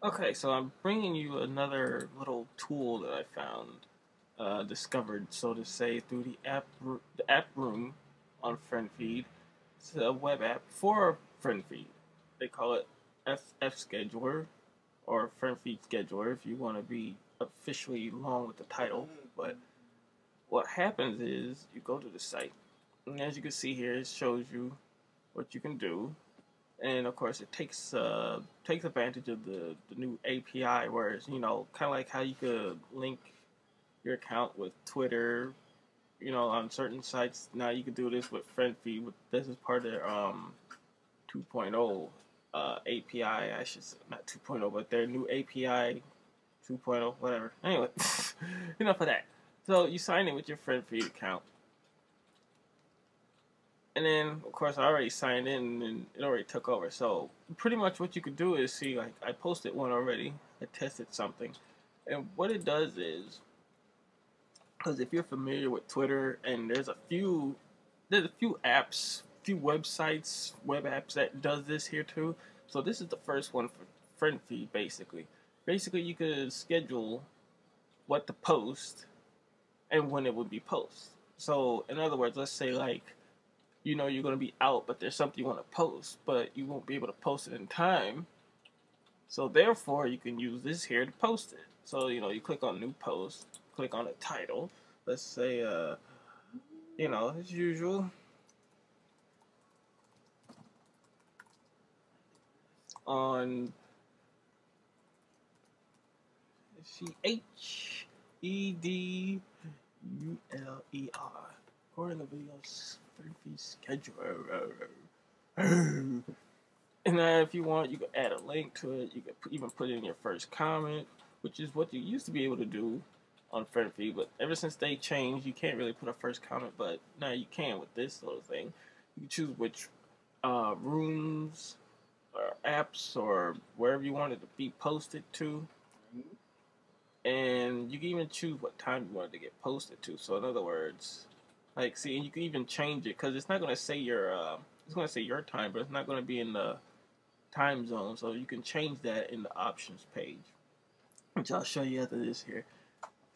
Okay, so I'm bringing you another little tool that I found, discovered, so to say, through the app room on FriendFeed. It's a web app for FriendFeed. They call it ffScheduler, or FriendFeed Scheduler, if you want to be officially long with the title. But what happens is you go to the site, and as you can see here, it shows you what you can do. And of course, it takes advantage of the new API, where it's, you know, kind of like how you could link your account with Twitter, you know, on certain sites. Now you can do this with FriendFeed. This is part of their 2.0 API. I should say, not 2.0, but their new API 2.0, whatever. Anyway, enough of that. So you sign in with your FriendFeed account. And then, of course, I already signed in, and it already took over. So pretty much what you could do is see, like, I posted one already. I tested something. And what it does is, because if you're familiar with Twitter, and there's a few apps, few websites, web apps that does this here too. So this is the first one for FriendFeed, basically. Basically, you could schedule what to post and when it would be posted. So, in other words, let's say, like, you know you're going to be out, but there's something you want to post, but you won't be able to post it in time. So therefore, you can use this here to post it. So, you know, you click on new post, click on a title. Let's say, you know, as usual. On FriendFeed, or in the videos. FriendFeed Scheduler. And if you want, you can add a link to it. You can even put in your first comment, which is what you used to be able to do on FriendFeed, but ever since they changed, you can't really put a first comment, but now you can with this little thing. You can choose which rooms or apps or wherever you want it to be posted to. And you can even choose what time you want it to get posted to. So in other words, like, see, and you can even change it, because it's not going to say your it's going to say your time, but it's not going to be in the time zone. So you can change that in the options page, which I'll show you after this here.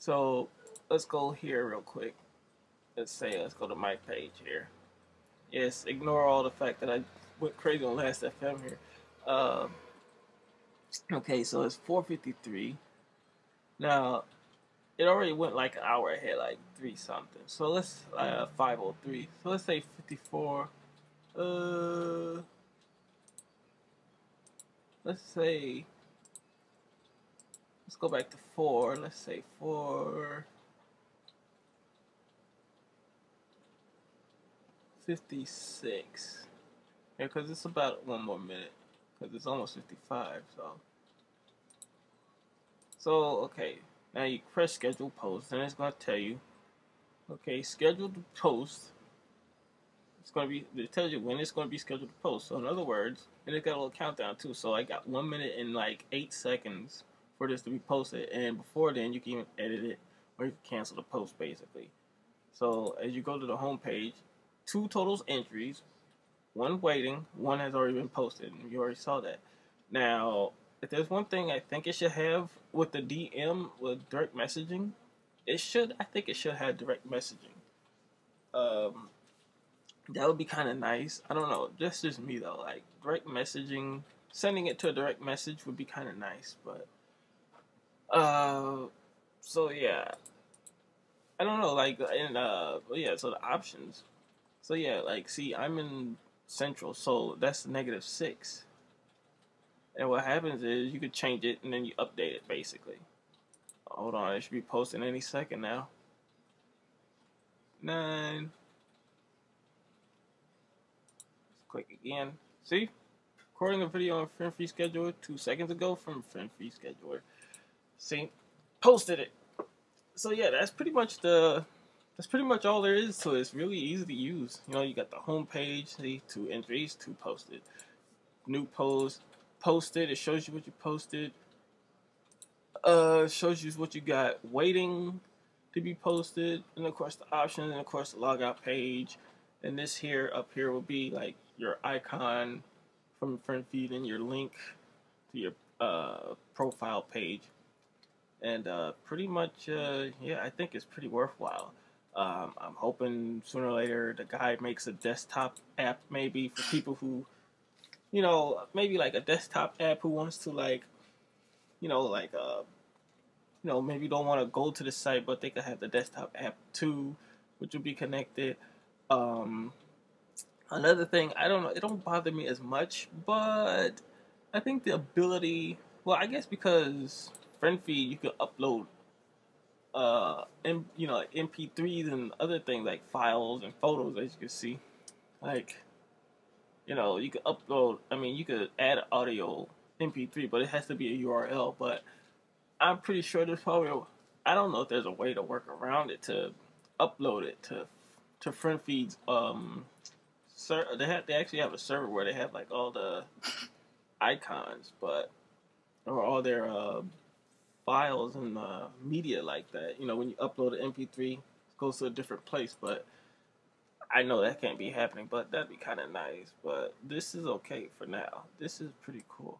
So let's go here real quick. Let's go to my page here. Yes, ignore all the fact that I went crazy on Last.FM here. Okay, so it's 4:53 now. It already went like an hour ahead, like 3 something. So let's 5:03. So let's say 54. Let's go back to 4. Let's say 4:56. Yeah, because it's about 1 more minute. Because it's almost 55. So okay. Now you press schedule post, and it's going to tell you, okay, scheduled to post. It's going to be, it tells you when it's going to be scheduled to post. So in other words, and it's got a little countdown too. So I got 1 minute and like 8 seconds for this to be posted. And before then, you can even edit it or you can cancel the post, basically. So as you go to the home page, 2 total entries, 1 waiting, 1 has already been posted, and you already saw that. Now, if there's one thing I think it should have with the DM, with direct messaging, I think it should have direct messaging. That would be kind of nice. I don't know. That's just me though. Like direct messaging, sending it to a direct message would be kind of nice. But so yeah, I don't know. Like and yeah. So the options. So yeah, like see, I'm in Central, so that's -6. And what happens is you could change it and then you update it basically. Hold on, it should be posting any second now. 9. Let's click again. See? Recording a video on FriendFeed Scheduler 2 seconds ago from FriendFeed Scheduler. See? Posted it. So yeah, that's pretty much all there is to it. It's really easy to use. You know, you got the home page, see, 2 entries, 2 posted. New post. Posted, it shows you what you posted, shows you what you got waiting to be posted, and of course the options, and of course the logout page, and this here up here will be like your icon from FriendFeed and your link to your profile page, and pretty much, yeah, I think it's pretty worthwhile. I'm hoping sooner or later the guy makes a desktop app, maybe for people who, you know, maybe like a desktop app who wants to, like, you know, like, you know, maybe don't want to go to the site, but they could have the desktop app too, which would be connected. Another thing, I don't know, it don't bother me as much, but I think the ability, well, I guess because FriendFeed, you can upload, you know, like MP3s and other things like files and photos, as you can see. Like, you know, you could upload, I mean, you could add audio MP3, but it has to be a URL. But I'm pretty sure there's probably, I don't know if there's a way to work around it to upload it to FriendFeed's server. They actually have a server where they have like all the icons, but or all their files and media like that. You know, when you upload an MP3, it goes to a different place. But I know that can't be happening, but that'd be kind of nice. But this is okay for now. This is pretty cool.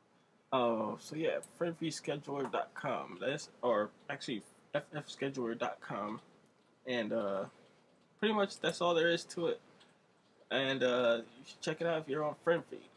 So yeah, FriendFeedScheduler.com. That's, or actually ffScheduler.com, and pretty much that's all there is to it. And you should check it out if you're on FriendFeed.